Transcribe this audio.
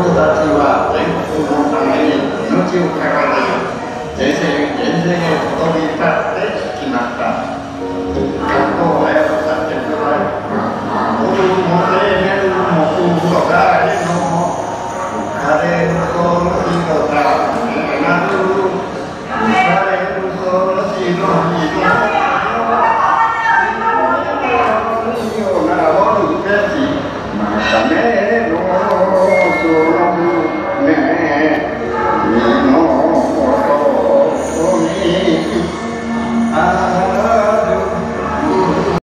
人たちは全国のために命をかがめよ、全然へとどり立って聞きました。